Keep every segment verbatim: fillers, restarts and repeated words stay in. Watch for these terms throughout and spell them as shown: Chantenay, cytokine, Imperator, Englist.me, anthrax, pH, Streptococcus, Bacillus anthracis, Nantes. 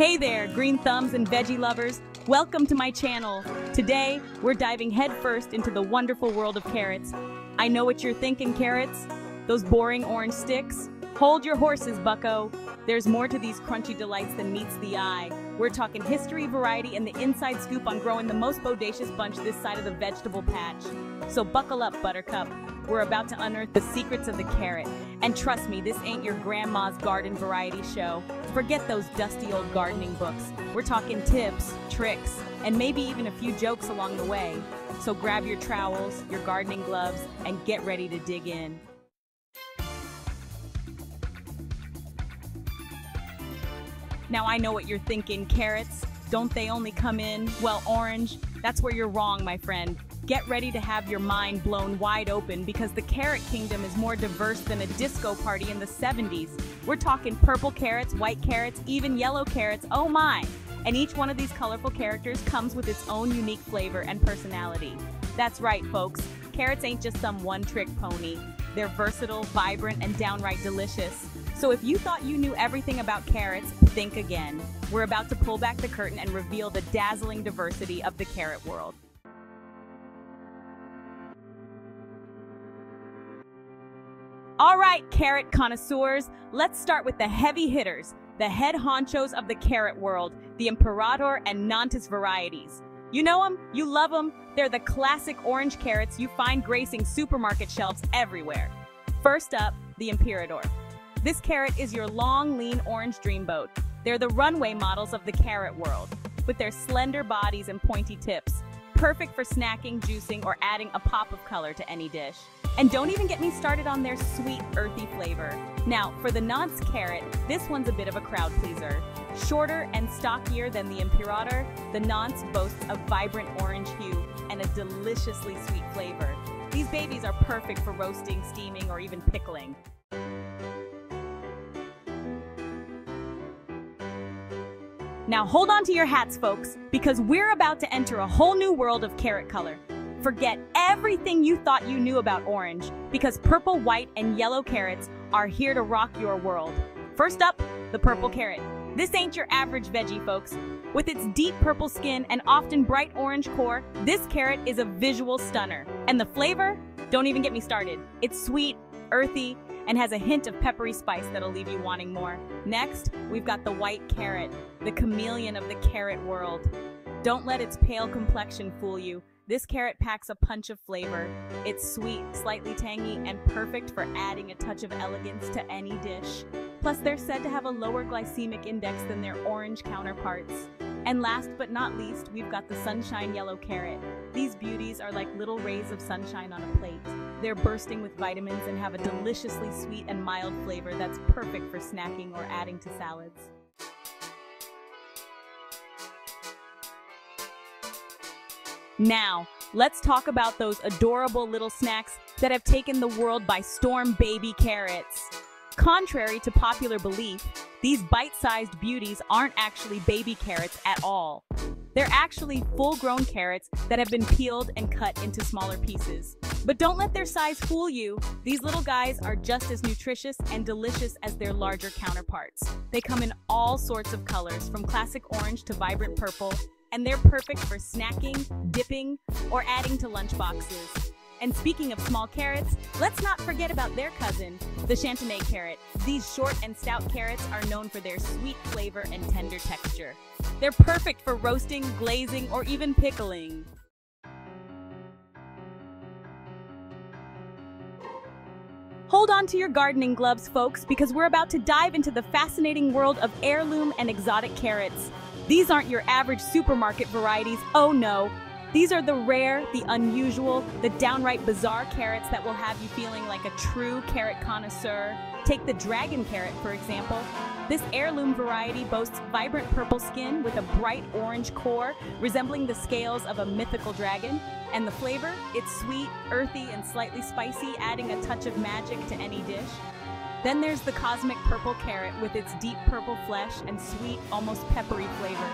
Hey there, green thumbs and veggie lovers. Welcome to my channel. Today, we're diving headfirst into the wonderful world of carrots. I know what you're thinking, carrots. Those boring orange sticks. Hold your horses, bucko. There's more to these crunchy delights than meets the eye. We're talking history, variety, and the inside scoop on growing the most bodacious bunch this side of the vegetable patch. So buckle up, buttercup. We're about to unearth the secrets of the carrot. And trust me, this ain't your grandma's garden variety show. Forget those dusty old gardening books. We're talking tips, tricks, and maybe even a few jokes along the way. So grab your trowels, your gardening gloves, and get ready to dig in. Now I know what you're thinking, carrots. Don't they only come in, well, orange? That's where you're wrong, my friend. Get ready to have your mind blown wide open because the carrot kingdom is more diverse than a disco party in the seventies. We're talking purple carrots, white carrots, even yellow carrots, oh my! And each one of these colorful characters comes with its own unique flavor and personality. That's right, folks. Carrots ain't just some one-trick pony. They're versatile, vibrant, and downright delicious. So if you thought you knew everything about carrots, think again. We're about to pull back the curtain and reveal the dazzling diversity of the carrot world. All right, carrot connoisseurs, let's start with the heavy hitters, the head honchos of the carrot world, the Imperator and Nantes varieties. You know them, you love them, they're the classic orange carrots you find gracing supermarket shelves everywhere. First up, the Imperator. This carrot is your long, lean orange dreamboat. They're the runway models of the carrot world, with their slender bodies and pointy tips, perfect for snacking, juicing, or adding a pop of color to any dish. And don't even get me started on their sweet, earthy flavor. Now, for the Nantes carrot, this one's a bit of a crowd pleaser. Shorter and stockier than the Imperator, the Nantes boasts a vibrant orange hue and a deliciously sweet flavor. These babies are perfect for roasting, steaming, or even pickling. Now hold on to your hats, folks, because we're about to enter a whole new world of carrot color. Forget everything you thought you knew about orange, because purple, white, and yellow carrots are here to rock your world. First up, the purple carrot. This ain't your average veggie, folks. With its deep purple skin and often bright orange core, this carrot is a visual stunner. And the flavor? Don't even get me started. It's sweet, earthy, and has a hint of peppery spice that'll leave you wanting more. Next, we've got the white carrot, the chameleon of the carrot world. Don't let its pale complexion fool you. This carrot packs a punch of flavor. It's sweet, slightly tangy, and perfect for adding a touch of elegance to any dish. Plus, they're said to have a lower glycemic index than their orange counterparts. And last but not least, we've got the sunshine yellow carrot. These beauties are like little rays of sunshine on a plate. They're bursting with vitamins and have a deliciously sweet and mild flavor that's perfect for snacking or adding to salads. Now, let's talk about those adorable little snacks that have taken the world by storm, baby carrots. Contrary to popular belief, these bite-sized beauties aren't actually baby carrots at all. They're actually full-grown carrots that have been peeled and cut into smaller pieces. But don't let their size fool you. These little guys are just as nutritious and delicious as their larger counterparts. They come in all sorts of colors, from classic orange to vibrant purple, and they're perfect for snacking, dipping, or adding to lunchboxes. And speaking of small carrots, let's not forget about their cousin, the Chantenay carrot. These short and stout carrots are known for their sweet flavor and tender texture. They're perfect for roasting, glazing, or even pickling. Hold on to your gardening gloves, folks, because we're about to dive into the fascinating world of heirloom and exotic carrots. These aren't your average supermarket varieties, oh no. These are the rare, the unusual, the downright bizarre carrots that will have you feeling like a true carrot connoisseur. Take the dragon carrot, for example. This heirloom variety boasts vibrant purple skin with a bright orange core, resembling the scales of a mythical dragon. And the flavor? It's sweet, earthy, and slightly spicy, adding a touch of magic to any dish. Then there's the cosmic purple carrot with its deep purple flesh and sweet, almost peppery flavor.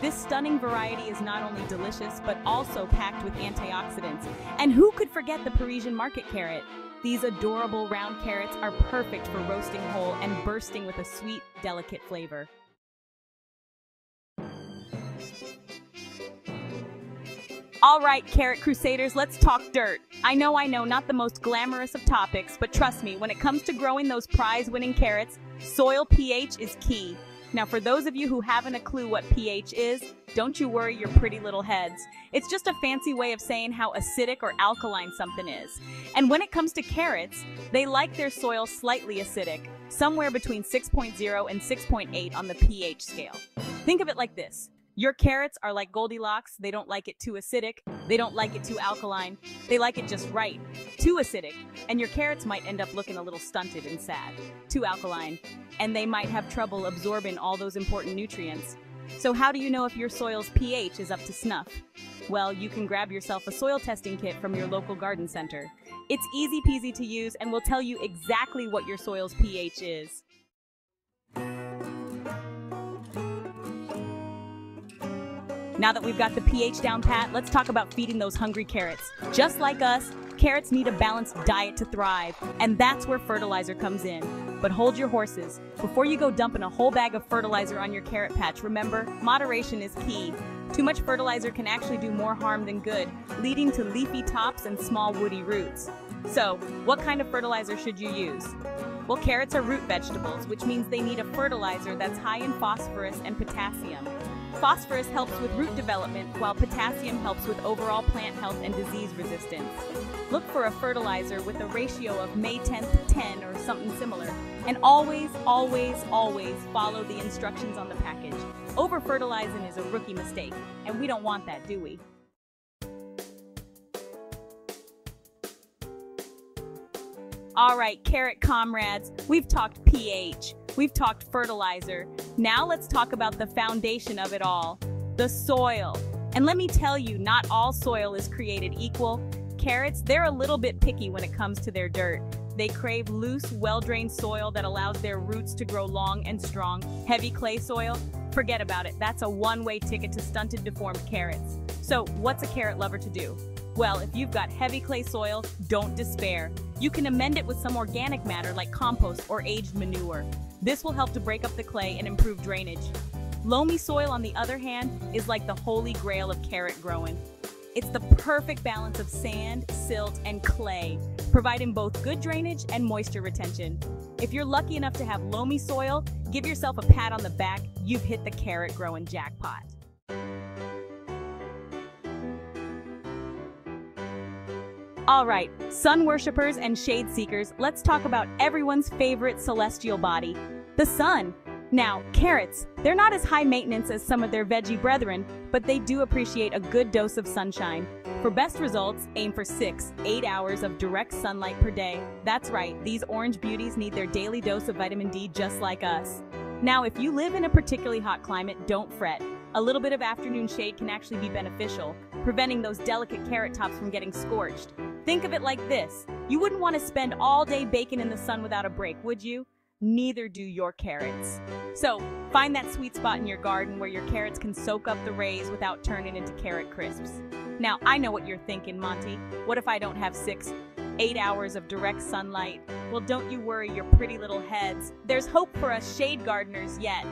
This stunning variety is not only delicious, but also packed with antioxidants. And who could forget the Parisian market carrot? These adorable round carrots are perfect for roasting whole and bursting with a sweet, delicate flavor. All right, Carrot Crusaders, let's talk dirt. I know, I know, not the most glamorous of topics, but trust me, when it comes to growing those prize-winning carrots, soil pH is key. Now, for those of you who haven't a clue what pH is, don't you worry your pretty little heads. It's just a fancy way of saying how acidic or alkaline something is. And when it comes to carrots, they like their soil slightly acidic, somewhere between six point zero and six point eight on the pH scale. Think of it like this. Your carrots are like Goldilocks. They don't like it too acidic. They don't like it too alkaline. They like it just right. Too acidic, and your carrots might end up looking a little stunted and sad. Too alkaline, and they might have trouble absorbing all those important nutrients. So how do you know if your soil's pH is up to snuff? Well, you can grab yourself a soil testing kit from your local garden center. It's easy peasy to use and will tell you exactly what your soil's pH is. Now that we've got the pH down pat, let's talk about feeding those hungry carrots. Just like us, carrots need a balanced diet to thrive, and that's where fertilizer comes in. But hold your horses. Before you go dumping a whole bag of fertilizer on your carrot patch, remember, moderation is key. Too much fertilizer can actually do more harm than good, leading to leafy tops and small woody roots. So, what kind of fertilizer should you use? Well, carrots are root vegetables, which means they need a fertilizer that's high in phosphorus and potassium. Phosphorus helps with root development, while potassium helps with overall plant health and disease resistance. Look for a fertilizer with a ratio of May tenth ten or something similar. And always, always, always follow the instructions on the package. Over-fertilizing is a rookie mistake, and we don't want that, do we? All right, carrot comrades, we've talked pH, we've talked fertilizer. Now let's talk about the foundation of it all, the soil. And let me tell you, not all soil is created equal. Carrots, they're a little bit picky when it comes to their dirt. They crave loose, well-drained soil that allows their roots to grow long and strong. Heavy clay soil? Forget about it. That's a one-way ticket to stunted, deformed carrots. So what's a carrot lover to do? Well, if you've got heavy clay soil, don't despair. You can amend it with some organic matter like compost or aged manure. This will help to break up the clay and improve drainage. Loamy soil, on the other hand, is like the holy grail of carrot growing. It's the perfect balance of sand, silt, and clay, providing both good drainage and moisture retention. If you're lucky enough to have loamy soil, give yourself a pat on the back. You've hit the carrot growing jackpot. All right, sun worshippers and shade seekers, let's talk about everyone's favorite celestial body, the sun. Now, carrots, they're not as high maintenance as some of their veggie brethren, but they do appreciate a good dose of sunshine. For best results, aim for six, eight hours of direct sunlight per day. That's right, these orange beauties need their daily dose of vitamin D just like us. Now, if you live in a particularly hot climate, don't fret. A little bit of afternoon shade can actually be beneficial, preventing those delicate carrot tops from getting scorched. Think of it like this. You wouldn't want to spend all day baking in the sun without a break, would you? Neither do your carrots. So, find that sweet spot in your garden where your carrots can soak up the rays without turning into carrot crisps. Now, I know what you're thinking, Monty. What if I don't have six, eight hours of direct sunlight? Well, don't you worry your pretty little heads. There's hope for us shade gardeners yet.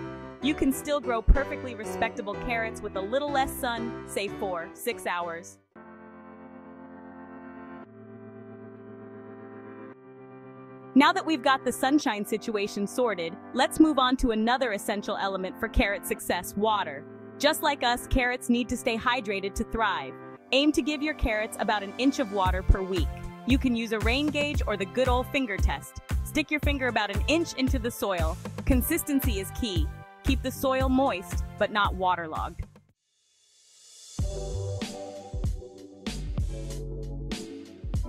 You can still grow perfectly respectable carrots with a little less sun, say four, six hours. Now that we've got the sunshine situation sorted, let's move on to another essential element for carrot success, water. Just like us, carrots need to stay hydrated to thrive. Aim to give your carrots about an inch of water per week. You can use a rain gauge or the good old finger test. Stick your finger about an inch into the soil. Consistency is key. Keep the soil moist, but not waterlogged.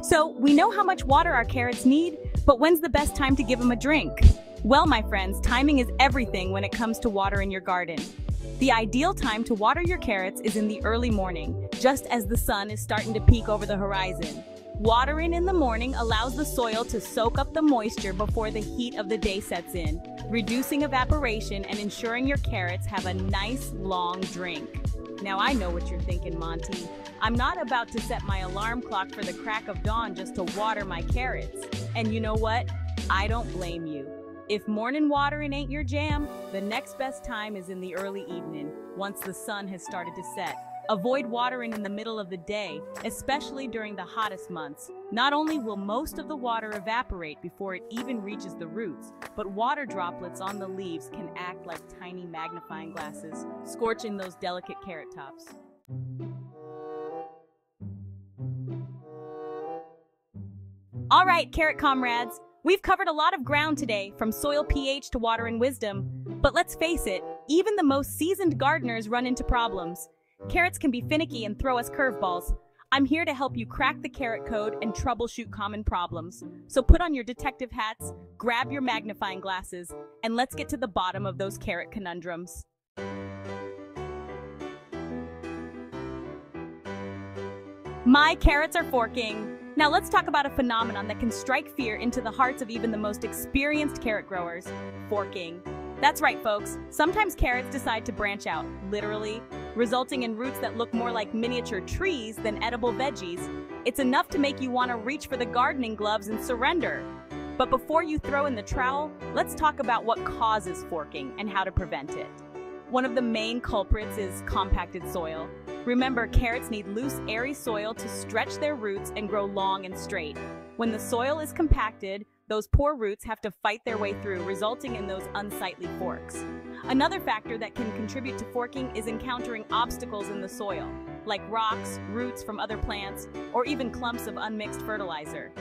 So, we know how much water our carrots need, but when's the best time to give them a drink? Well, my friends, timing is everything when it comes to water in your garden. The ideal time to water your carrots is in the early morning, just as the sun is starting to peek over the horizon. Watering in the morning allows the soil to soak up the moisture before the heat of the day sets in, reducing evaporation and ensuring your carrots have a nice long drink. Now I know what you're thinking, Monty. I'm not about to set my alarm clock for the crack of dawn just to water my carrots. And you know what? I don't blame you. If morning watering ain't your jam, the next best time is in the early evening, once the sun has started to set. Avoid watering in the middle of the day, especially during the hottest months. Not only will most of the water evaporate before it even reaches the roots, but water droplets on the leaves can act like tiny magnifying glasses, scorching those delicate carrot tops. All right, carrot comrades, we've covered a lot of ground today, from soil pH to water and wisdom. But let's face it, even the most seasoned gardeners run into problems. Carrots can be finicky and throw us curveballs. I'm here to help you crack the carrot code and troubleshoot common problems. So put on your detective hats, grab your magnifying glasses, and let's get to the bottom of those carrot conundrums. My carrots are forking. Now let's talk about a phenomenon that can strike fear into the hearts of even the most experienced carrot growers: forking. That's right, folks. Sometimes carrots decide to branch out, literally, resulting in roots that look more like miniature trees than edible veggies. It's enough to make you want to reach for the gardening gloves and surrender. But before you throw in the trowel, let's talk about what causes forking and how to prevent it. One of the main culprits is compacted soil. Remember, carrots need loose, airy soil to stretch their roots and grow long and straight. When the soil is compacted, those poor roots have to fight their way through, resulting in those unsightly forks. Another factor that can contribute to forking is encountering obstacles in the soil, like rocks, roots from other plants, or even clumps of unmixed fertilizer.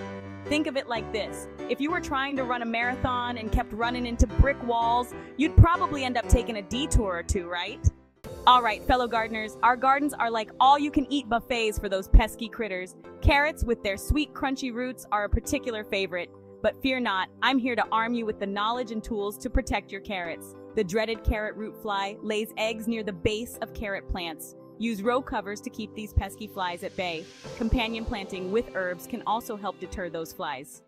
Think of it like this: if you were trying to run a marathon and kept running into brick walls, you'd probably end up taking a detour or two, right? All right, fellow gardeners, our gardens are like all-you-can-eat buffets for those pesky critters. Carrots, with their sweet, crunchy roots, are a particular favorite. But fear not, I'm here to arm you with the knowledge and tools to protect your carrots. The dreaded carrot root fly lays eggs near the base of carrot plants. Use row covers to keep these pesky flies at bay. Companion planting with herbs can also help deter those flies.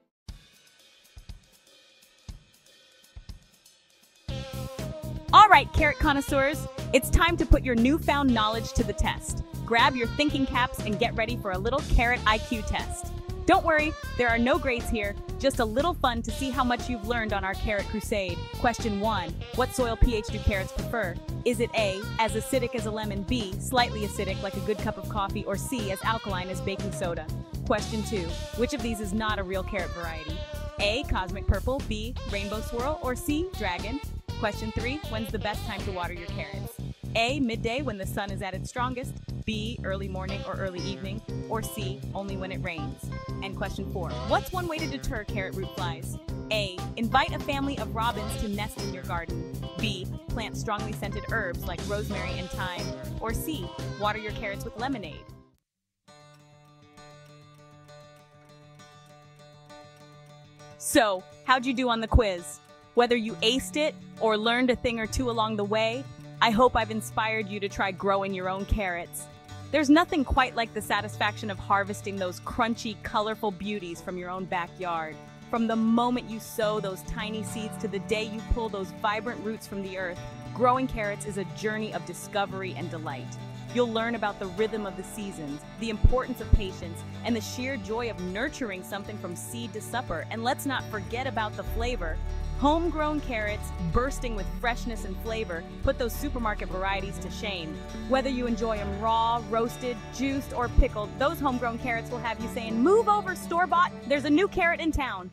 All right, carrot connoisseurs, it's time to put your newfound knowledge to the test. Grab your thinking caps and get ready for a little carrot I Q test. Don't worry, there are no grades here, just a little fun to see how much you've learned on our carrot crusade. Question one, what soil pH do carrots prefer? Is it A, as acidic as a lemon, B, slightly acidic like a good cup of coffee, or C, as alkaline as baking soda? Question two, which of these is not a real carrot variety? A, cosmic purple, B, rainbow swirl, or C, dragon? Question three, when's the best time to water your carrots? A, midday when the sun is at its strongest, B, early morning or early evening, or C, only when it rains. And question four, what's one way to deter carrot root flies? A, invite a family of robins to nest in your garden. B, plant strongly scented herbs like rosemary and thyme. Or C, water your carrots with lemonade. So, how'd you do on the quiz? Whether you aced it or learned a thing or two along the way, I hope I've inspired you to try growing your own carrots. There's nothing quite like the satisfaction of harvesting those crunchy, colorful beauties from your own backyard. From the moment you sow those tiny seeds to the day you pull those vibrant roots from the earth, growing carrots is a journey of discovery and delight. You'll learn about the rhythm of the seasons, the importance of patience, and the sheer joy of nurturing something from seed to supper. And let's not forget about the flavor. Homegrown carrots, bursting with freshness and flavor, put those supermarket varieties to shame. Whether you enjoy them raw, roasted, juiced, or pickled, those homegrown carrots will have you saying, "Move over, store-bought, there's a new carrot in town."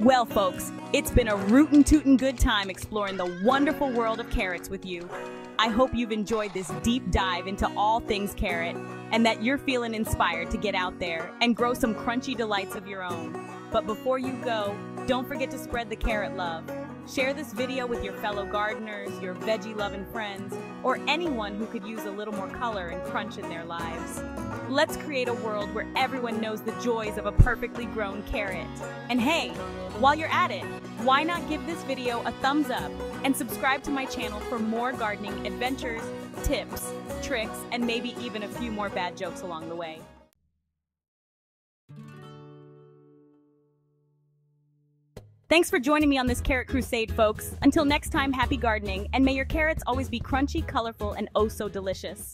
Well, folks, it's been a rootin' tootin' good time exploring the wonderful world of carrots with you. I hope you've enjoyed this deep dive into all things carrot, and that you're feeling inspired to get out there and grow some crunchy delights of your own. But before you go, don't forget to spread the carrot love. Share this video with your fellow gardeners, your veggie-loving friends, or anyone who could use a little more color and crunch in their lives. Let's create a world where everyone knows the joys of a perfectly grown carrot. And hey, while you're at it, why not give this video a thumbs up and subscribe to my channel for more gardening adventures, tips, tricks, and maybe even a few more bad jokes along the way. Thanks for joining me on this carrot crusade, folks. Until next time, happy gardening, and may your carrots always be crunchy, colorful, and oh so delicious.